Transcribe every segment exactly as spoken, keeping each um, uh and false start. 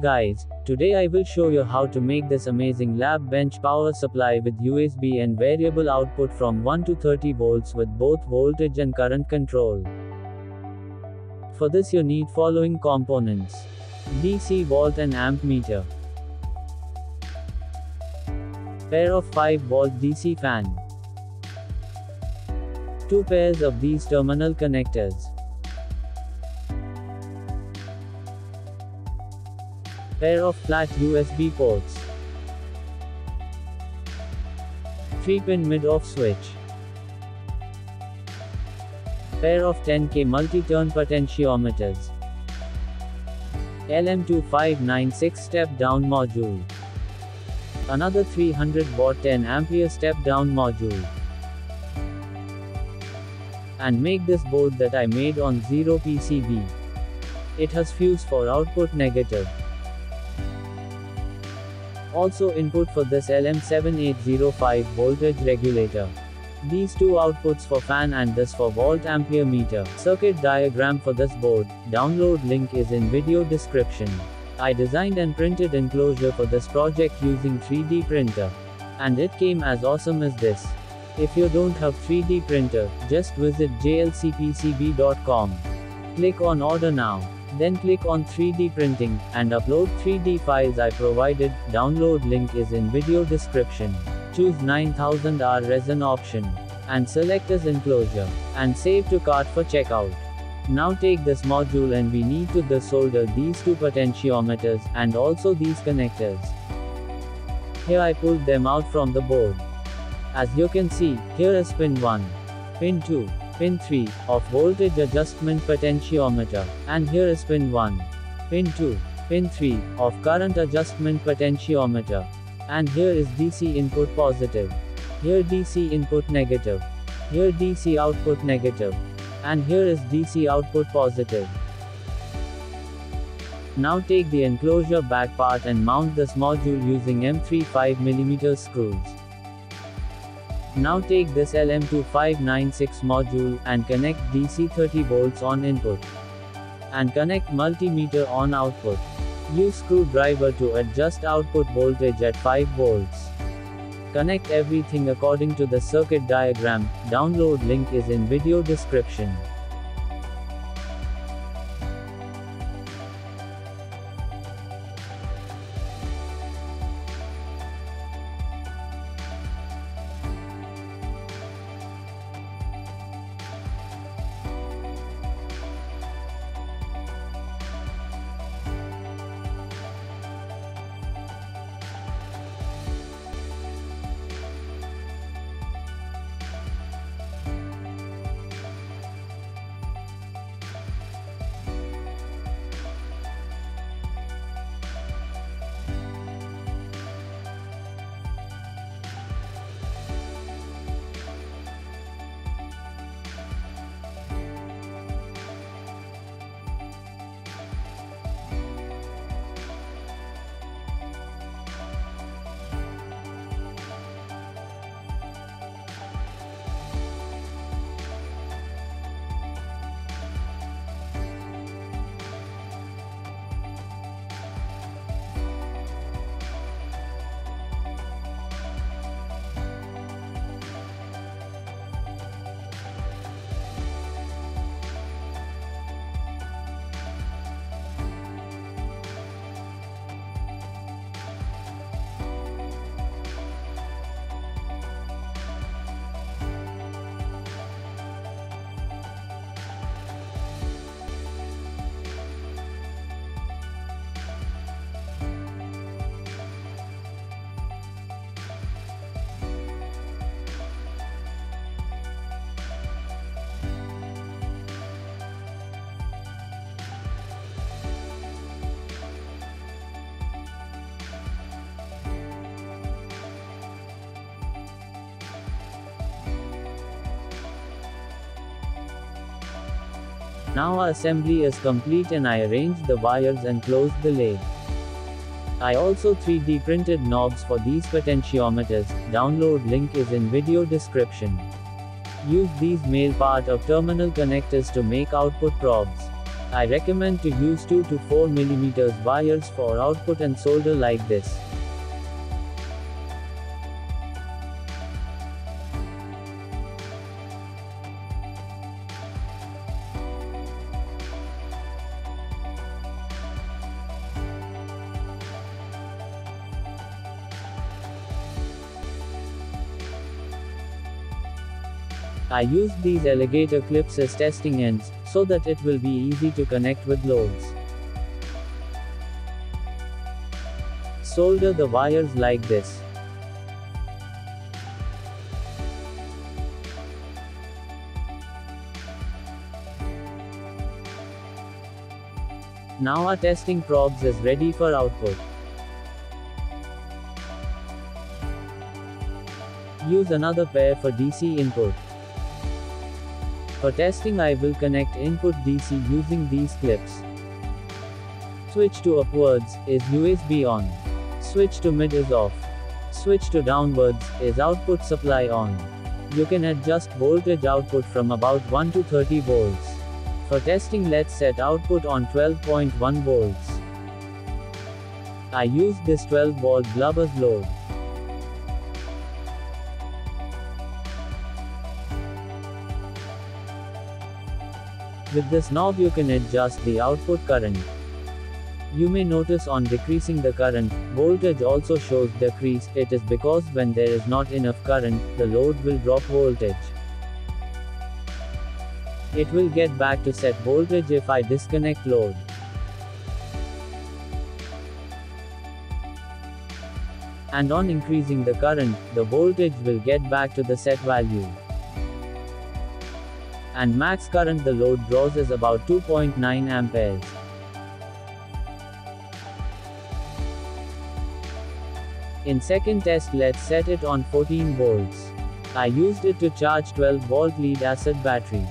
Guys, today I will show you how to make this amazing lab bench power supply with U S B and variable output from one to thirty volts with both voltage and current control. For this you need following components: D C volt and amp meter, pair of five volt D C fan, two pairs of these terminal connectors, pair of flat U S B ports, three pin mid-off switch, pair of ten K multi-turn potentiometers, L M two five nine six step-down module, another three hundred watt ten ampere step-down module, and make this board that I made on zero P C B. It has fuse for output negative. Also input for this L M seven eight zero five voltage regulator. These two outputs for fan and this for volt ampere meter. Circuit diagram for this board, download link is in video description. I designed and printed enclosure for this project using three D printer. And it came as awesome as this. If you don't have three D printer, just visit J L C P C B dot com. Click on order now. Then click on three D printing, and upload three D files I provided, download link is in video description. Choose nine thousand R resin option, and select as enclosure, and save to cart for checkout. Now take this module and we need to solder these two potentiometers, and also these connectors. Here I pulled them out from the board. As you can see, here is pin one, pin two. pin three, of voltage adjustment potentiometer, and here is pin one, pin two, pin three, of current adjustment potentiometer, and here is D C input positive, here D C input negative, here D C output negative, and here is D C output positive. Now take the enclosure back part and mount this module using M three five millimeter screws. Now take this L M two five nine six module, and connect D C thirty volts on input. And connect multimeter on output. Use screwdriver to adjust output voltage at five volts. Connect everything according to the circuit diagram, download link is in video description. Now our assembly is complete and I arranged the wires and closed the lid. I also three D printed knobs for these potentiometers, download link is in video description. Use these male part of terminal connectors to make output probes. I recommend to use two to four millimeter wires for output and solder like this. I used these alligator clips as testing ends, so that it will be easy to connect with loads. Solder the wires like this. Now our testing probes is ready for output. Use another pair for D C input. For testing I will connect input D C using these clips. Switch to upwards, is U S B on. Switch to mid is off. Switch to downwards, is output supply on. You can adjust voltage output from about one to thirty volts. For testing let's set output on twelve point one volts. I used this twelve volt Globbers load. With this knob you can adjust the output current. You may notice on decreasing the current, voltage also shows decrease. It is because when there is not enough current, the load will drop voltage. It will get back to set voltage if I disconnect load. And on increasing the current, the voltage will get back to the set value. And max current the load draws is about two point nine amperes. In second test let's set it on fourteen volts. I used it to charge twelve volt lead acid battery.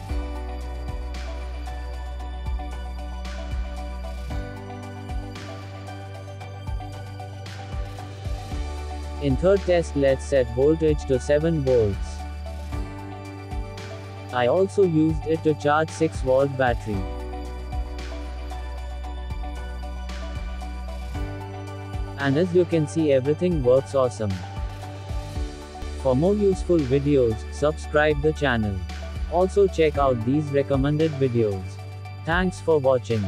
In third test let's set voltage to seven volts. I also used it to charge six volt battery. And as you can see everything works awesome. For more useful videos, subscribe the channel. Also check out these recommended videos. Thanks for watching.